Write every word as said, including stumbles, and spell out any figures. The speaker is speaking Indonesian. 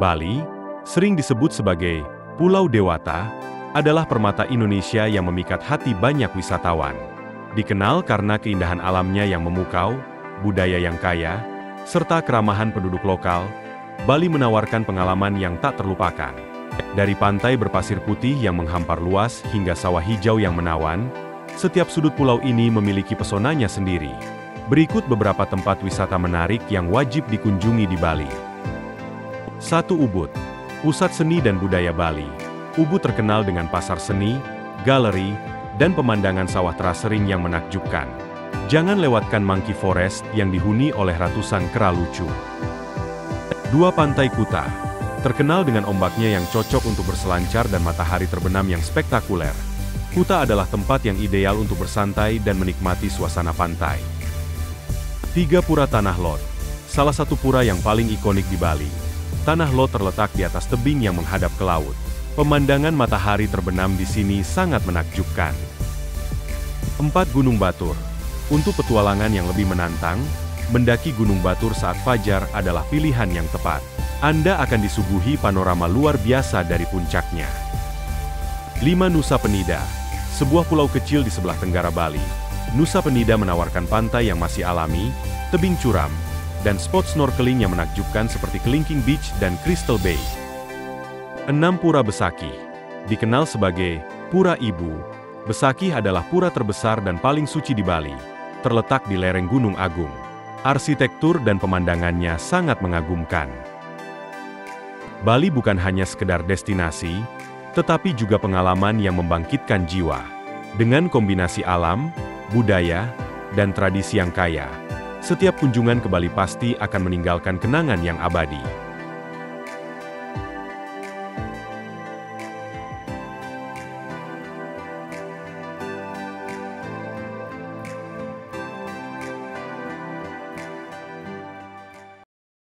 Bali, sering disebut sebagai Pulau Dewata, adalah permata Indonesia yang memikat hati banyak wisatawan. Dikenal karena keindahan alamnya yang memukau, budaya yang kaya, serta keramahan penduduk lokal, Bali menawarkan pengalaman yang tak terlupakan. Dari pantai berpasir putih yang menghampar luas hingga sawah hijau yang menawan, setiap sudut pulau ini memiliki pesonanya sendiri. Berikut beberapa tempat wisata menarik yang wajib dikunjungi di Bali. satu. Ubud, pusat seni dan budaya Bali. Ubud terkenal dengan pasar seni, galeri, dan pemandangan sawah terasering yang menakjubkan. Jangan lewatkan Monkey Forest yang dihuni oleh ratusan kera lucu. dua. Pantai Kuta, terkenal dengan ombaknya yang cocok untuk berselancar dan matahari terbenam yang spektakuler. Kuta adalah tempat yang ideal untuk bersantai dan menikmati suasana pantai. tiga. Pura Tanah Lot, salah satu pura yang paling ikonik di Bali. Tanah Lot terletak di atas tebing yang menghadap ke laut. Pemandangan matahari terbenam di sini sangat menakjubkan. empat. Gunung Batur. Untuk petualangan yang lebih menantang, mendaki Gunung Batur saat fajar adalah pilihan yang tepat. Anda akan disuguhi panorama luar biasa dari puncaknya. lima. Nusa Penida. Sebuah pulau kecil di sebelah tenggara Bali, Nusa Penida menawarkan pantai yang masih alami, tebing curam, dan spot snorkeling yang menakjubkan seperti Kelingking Beach dan Crystal Bay. enam. Pura Besakih. Dikenal sebagai Pura Ibu, Besakih adalah pura terbesar dan paling suci di Bali. Terletak di lereng Gunung Agung. Arsitektur dan pemandangannya sangat mengagumkan. Bali bukan hanya sekedar destinasi, tetapi juga pengalaman yang membangkitkan jiwa. Dengan kombinasi alam, budaya, dan tradisi yang kaya, setiap kunjungan ke Bali pasti akan meninggalkan kenangan yang abadi.